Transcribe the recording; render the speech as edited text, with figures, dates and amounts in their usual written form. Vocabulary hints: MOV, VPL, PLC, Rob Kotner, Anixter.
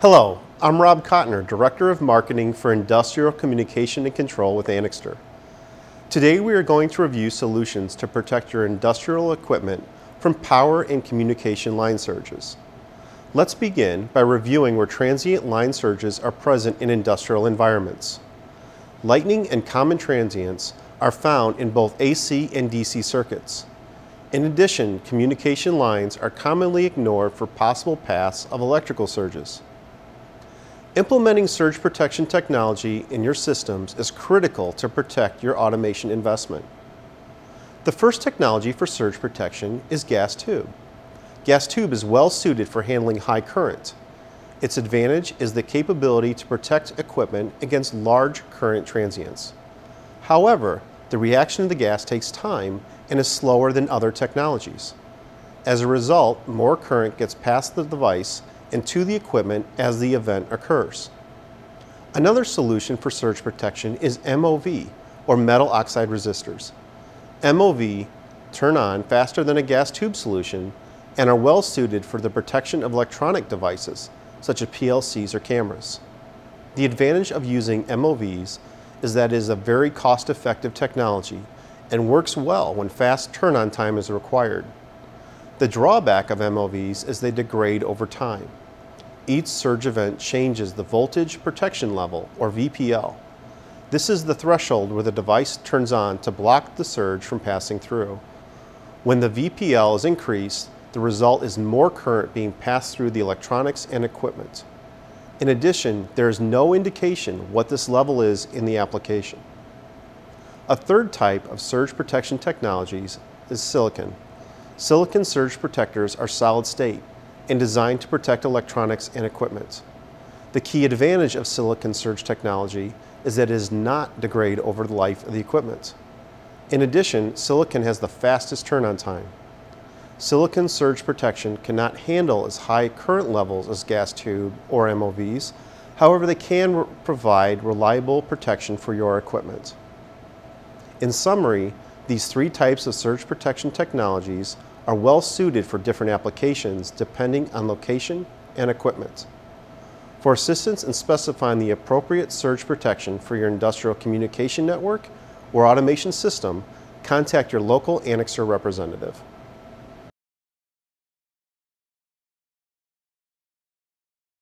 Hello, I'm Rob Kotner, Director of Marketing for Industrial Communication and Control with Anixter. Today we are going to review solutions to protect your industrial equipment from power and communication line surges. Let's begin by reviewing where transient line surges are present in industrial environments. Lightning and common transients are found in both AC and DC circuits. In addition, communication lines are commonly ignored for possible paths of electrical surges. Implementing surge protection technology in your systems is critical to protect your automation investment. The first technology for surge protection is gas tube. Gas tube is well suited for handling high current. Its advantage is the capability to protect equipment against large current transients. However, the reaction of the gas takes time and is slower than other technologies. As a result, more current gets past the device and to the equipment as the event occurs. Another solution for surge protection is MOV, or metal oxide resistors. MOV turn on faster than a gas tube solution and are well suited for the protection of electronic devices, such as PLCs or cameras. The advantage of using MOVs is that it is a very cost-effective technology and works well when fast turn-on time is required. The drawback of MOVs is they degrade over time. Each surge event changes the voltage protection level, or VPL. This is the threshold where the device turns on to block the surge from passing through. When the VPL is increased, the result is more current being passed through the electronics and equipment. In addition, there is no indication what this level is in the application. A third type of surge protection technologies is silicon. Silicon surge protectors are solid state and designed to protect electronics and equipment. The key advantage of silicon surge technology is that it does not degrade over the life of the equipment. In addition, silicon has the fastest turn-on time. Silicon surge protection cannot handle as high current levels as gas tube or MOVs, however they can provide reliable protection for your equipment. In summary, these three types of surge protection technologies are well suited for different applications depending on location and equipment. For assistance in specifying the appropriate surge protection for your industrial communication network or automation system, contact your local Anixter representative.